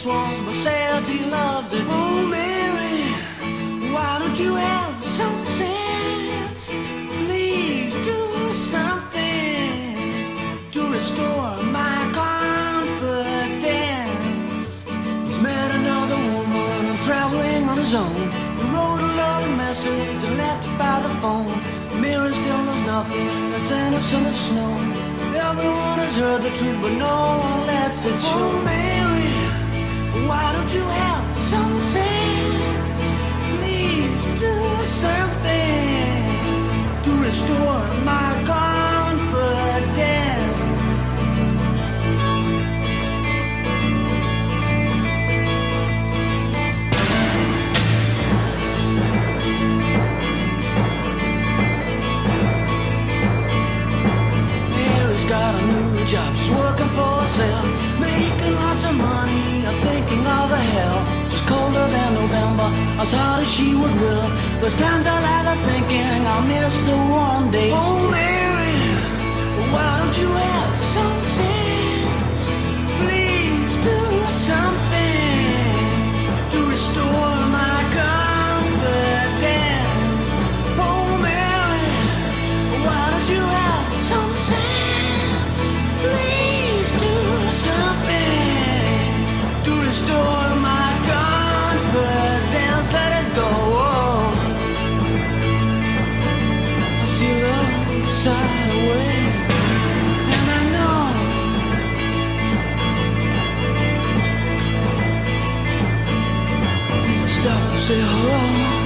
swans but says he loves it. Oh, Mary, why don't you have some sense? Please do something to restore my confidence. He's met another woman traveling on his own. He wrote a loving message and left it by the phone. Mary still knows nothing as innocent as snow. Everyone has heard the truth, but no one lets it show. Oh, Mary, why don't you have some sense? Please do something to restore my confidence. Jobs working for herself, making lots of money, I'm thinking all the hell. She's colder than November, as hard as she would will. There's times I lie there thinking I'll miss the warm days. Oh, Mary, why don't you have some sense? Please do something to restore my confidence. Oh, Mary, why don't you have some sense? Please do something to restore my confidence. Let it go. I see the other side away, and I know I stop to say hello.